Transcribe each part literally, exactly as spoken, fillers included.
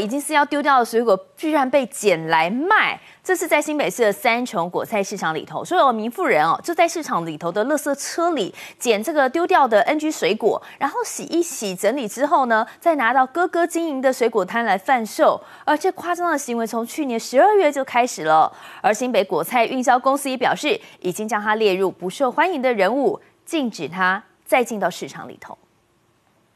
已经是要丢掉的水果，居然被捡来卖。这是在新北市的三重果菜市场里头，说有名妇人哦，就在市场里头的垃圾车里捡这个丢掉的 N G 水果，然后洗一洗整理之后呢，再拿到哥哥经营的水果摊来贩售。而这夸张的行为从去年十二月就开始了。而新北果菜运销公司也表示，已经将它列入不受欢迎的人物，禁止它再进到市场里头。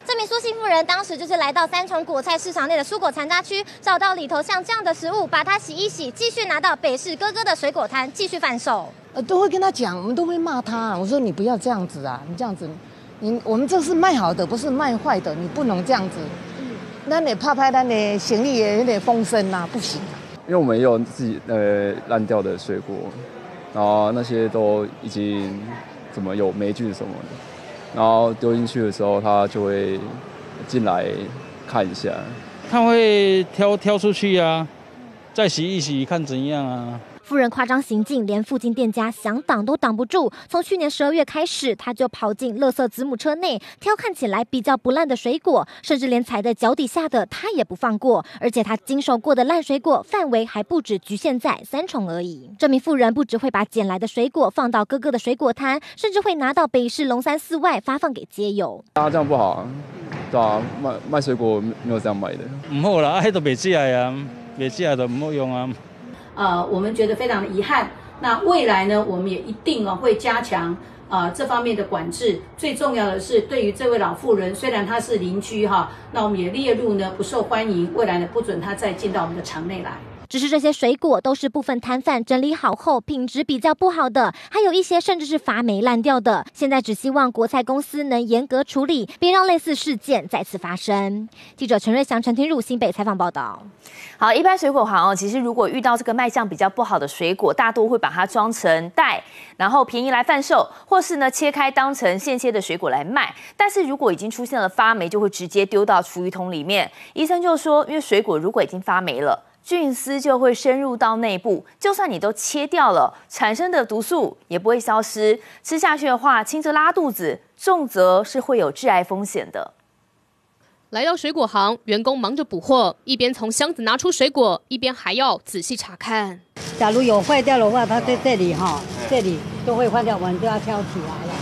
这名苏姓妇人当时就是来到三重果菜市场内的蔬果残渣区，找到里头像这样的食物，把它洗一洗，继续拿到北市哥哥的水果摊继续贩售。呃，都会跟他讲，我们都会骂他，我说你不要这样子啊，你这样子，你我们这是卖好的，不是卖坏的，你不能这样子。嗯，那你怕拍，那你行李也有点风声啊，不行啊。因为我们也有自己呃烂掉的水果，然后那些都已经怎么有霉菌什么的。 然后丢进去的时候，他就会进来看一下，他会挑挑出去啊，再洗一洗看怎样啊。妇人夸张行径，连附近店家想挡都挡不住。从去年十二月开始，他就跑进垃圾子母车内，挑看起来比较不烂的水果，甚至连踩在脚底下的他也不放过。而且他经手过的烂水果范围还不止局限在三重而已。这名妇人不只会把捡来的水果放到哥哥的水果摊，甚至会拿到北市龙山寺外发放给街友。啊，这样不好啊！对啊，卖卖水果没有这样卖的。唔好啦，喺度未知啊，未知啊，都唔好用啊。 呃，我们觉得非常的遗憾。那未来呢，我们也一定哦会加强呃这方面的管制。最重要的是，对于这位老妇人，虽然她是邻居哈，那我们也列入呢不受欢迎，未来呢不准她再进到我们的场内来。只是这些水果都是部分摊贩整理好后品质比较不好的，还有一些甚至是发霉烂掉的。现在只希望果菜公司能严格处理，别让类似事件再次发生。记者陈瑞祥、陈天入新北采访报道。好，一般水果行哦，其实如果遇到这个卖相比较不好的水果，大多会把它装成袋，然后便宜来贩售，或是呢切开当成现切的水果来卖。但是如果已经出现了发霉，就会直接丢到厨余桶里面。医生就说，因为水果如果已经发霉了。 菌丝就会深入到内部，就算你都切掉了，产生的毒素也不会消失。吃下去的话，轻则拉肚子，重则是会有致癌风险的。来到水果行，员工忙着补货，一边从箱子拿出水果，一边还要仔细查看。假如有坏掉的话，它在这里哈，这里都会坏掉，我们就要挑起来了。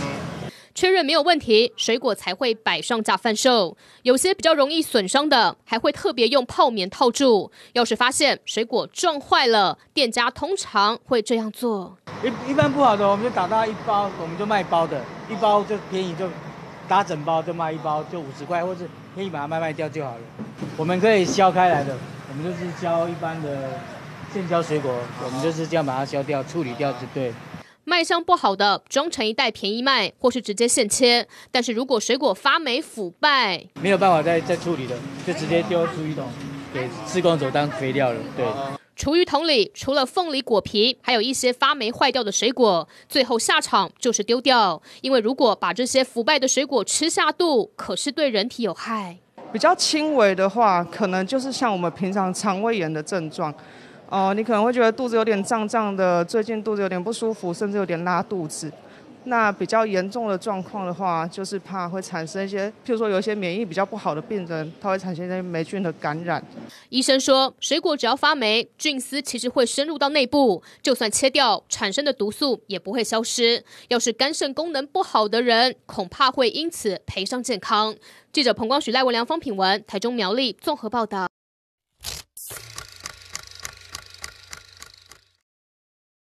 确认没有问题，水果才会摆上架贩售。有些比较容易损伤的，还会特别用泡棉套住。要是发现水果撞坏了，店家通常会这样做。一一般不好的，我们就打到一包，我们就卖一包的，一包就便宜就打整包就卖一包，就五十块，或者可以把它卖卖掉就好了。我们可以削开来的，我们就是削一般的现削水果，我们就是这样把它削掉、处理掉就对。 卖相不好的装成一袋便宜卖，或是直接现切。但是如果水果发霉腐败，没有办法再再处理的，就直接丢厨余桶，给志工组当肥料了。对，厨余桶里除了凤梨果皮，还有一些发霉坏掉的水果，最后下场就是丢掉。因为如果把这些腐败的水果吃下肚，可是对人体有害。比较轻微的话，可能就是像我们平常肠胃炎的症状。 哦，你可能会觉得肚子有点胀胀的，最近肚子有点不舒服，甚至有点拉肚子。那比较严重的状况的话，就是怕会产生一些，譬如说有一些免疫比较不好的病人，它会产生一些霉菌的感染。医生说，水果只要发霉，菌丝其实会深入到内部，就算切掉，产生的毒素也不会消失。要是肝肾功能不好的人，恐怕会因此赔上健康。记者彭光许、赖文良、方品文，台中苗栗综合报道。